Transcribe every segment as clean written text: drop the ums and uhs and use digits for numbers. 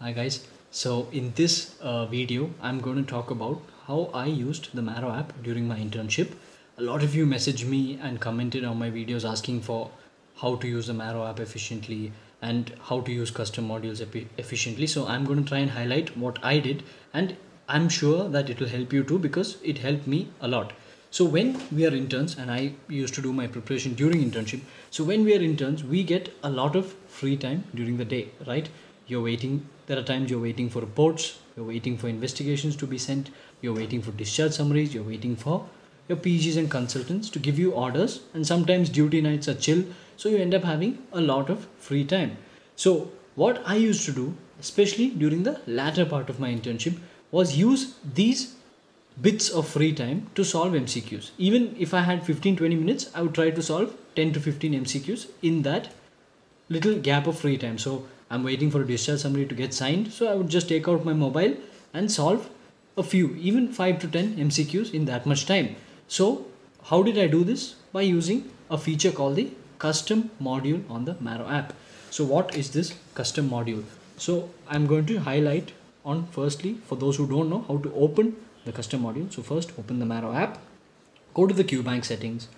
Hi guys, so in this video I'm going to talk about how I used the Marrow app during my internship. A lot of you messaged me and commented on my videos asking for how to use the Marrow app efficiently and how to use custom modules efficiently. So I'm going to try and highlight what I did, and I'm sure that it will help you too because it helped me a lot. So when we are interns, and I used to do my preparation during internship, so when we are interns we get a lot of free time during the day, right? You're waiting, there are times you're waiting for reports, you're waiting for investigations to be sent, you're waiting for discharge summaries, you're waiting for your PGs and consultants to give you orders, and sometimes duty nights are chill, so you end up having a lot of free time. So what I used to do, especially during the latter part of my internship, was use these bits of free time to solve MCQs. Even if I had 15-20 minutes, I would try to solve 10 to 15 MCQs in that little gap of free time. So I'm waiting for a discharge summary to get signed, so I would just take out my mobile and solve a few, even 5 to 10 MCQs in that much time. So how did I do this? By using a feature called the custom module on the Marrow app. So what is this custom module? So I'm going to highlight on firstly, for those who don't know how to open the custom module. So first open the Marrow app, go to the QBank settings,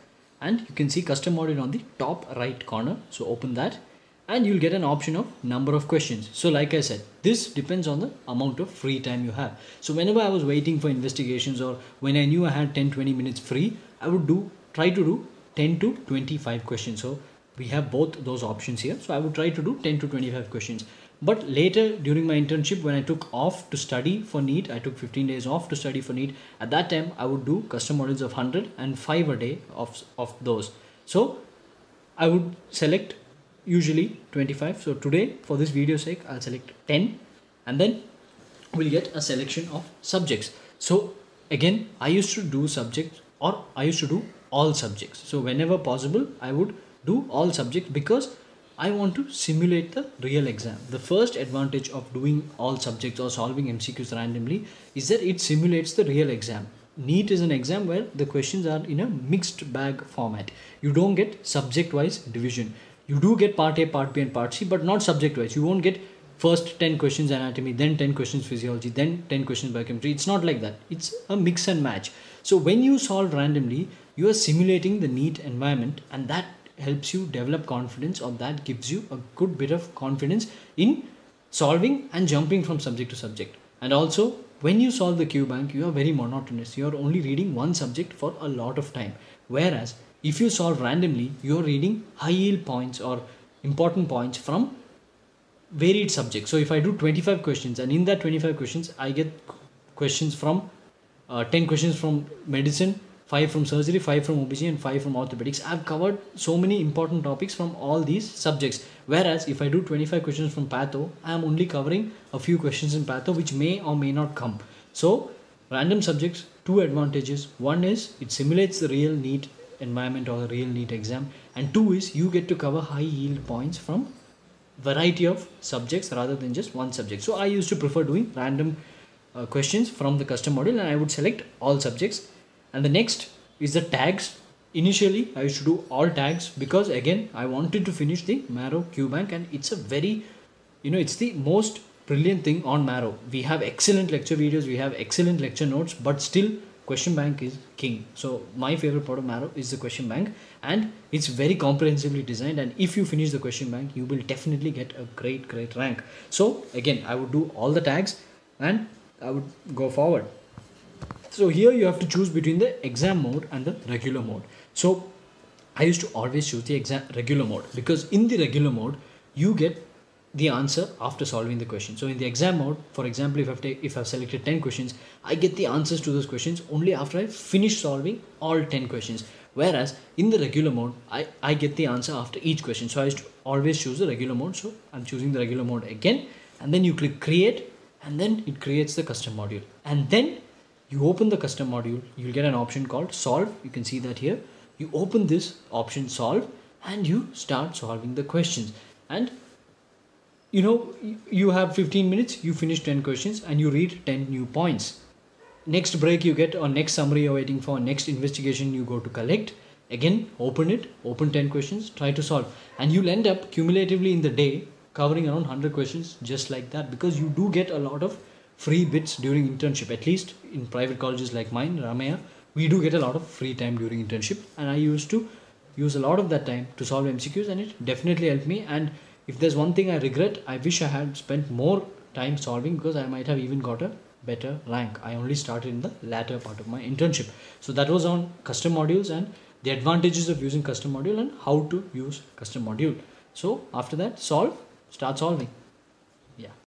and you can see custom module on the top right corner. So open that, and you'll get an option of number of questions. So like I said, this depends on the amount of free time you have. So whenever I was waiting for investigations, or when I knew I had 10-20 minutes free, I would try to do 10 to 25 questions. So we have both those options here. So I would try to do 10 to 25 questions. But later during my internship, when I took off to study for NEET, I took 15 days off to study for NEET. At that time, I would do custom modules of 100 and 5 a day of those. So I would select usually 25. So today, for this video's sake, I'll select 10, and then we'll get a selection of subjects. So again, I used to do subjects, or I used to do all subjects. So whenever possible, I would do all subjects because I want to simulate the real exam. The first advantage of doing all subjects or solving MCQs randomly is that it simulates the real exam. NEET is an exam where the questions are in a mixed bag format. You don't get subject-wise division. You do get part A, part B and part C, but not subject-wise. You won't get first 10 questions anatomy, then 10 questions physiology, then 10 questions biochemistry. It's not like that. It's a mix and match. So when you solve randomly, you are simulating the NEET environment, and that helps you develop confidence, or that gives you a good bit of confidence in solving and jumping from subject to subject. And also, when you solve the QBank, you are very monotonous. You are only reading one subject for a lot of time. Whereas if you solve randomly, you're reading high yield points or important points from varied subjects. So if I do 25 questions, and in that 25 questions, I get questions from 10 questions from medicine, 5 from surgery, 5 from OB/GYN and 5 from orthopedics. I've covered so many important topics from all these subjects. Whereas if I do 25 questions from patho, I'm only covering a few questions in patho, which may or may not come. So random subjects, two advantages. One is it simulates the real NEET environment or a real NEET exam, and two is you get to cover high yield points from variety of subjects rather than just one subject. So I used to prefer doing random questions from the custom module, and I would select all subjects. And the next is the tags. Initially I used to do all tags because again I wanted to finish the Marrow QBank, and it's a very, it's the most brilliant thing on Marrow. We have excellent lecture videos, we have excellent lecture notes, but still question bank is king. So my favorite part of Marrow is the question bank, and it's very comprehensively designed, and if you finish the question bank, you will definitely get a great rank. So again, I would do all the tags and I would go forward. So here you have to choose between the exam mode and the regular mode. So I used to always choose the regular mode because in the regular mode you get the answer after solving the question. So in the exam mode, for example, if I've selected 10 questions, I get the answers to those questions only after I finish solving all 10 questions. Whereas in the regular mode, I get the answer after each question. So I used to always choose the regular mode. So I'm choosing the regular mode again, and then you click create, and then it creates the custom module. And then you open the custom module, you'll get an option called solve. You can see that here. You open this option solve and you start solving the questions. And you have 15 minutes, you finish 10 questions and you read 10 new points. Next break you get, or next summary you're waiting for, next investigation you go to collect. Again, open 10 questions, try to solve. And you'll end up cumulatively in the day covering around 100 questions just like that, because you do get a lot of free bits during internship. At least in private colleges like mine, Ramaya, we do get a lot of free time during internship, and I used to use a lot of that time to solve MCQs, and it definitely helped me. And if there's one thing I regret, I wish I had spent more time solving, because I might have even got a better rank. I only started in the latter part of my internship. So that was on custom modules and the advantages of using custom module and how to use custom module. So after that, start solving.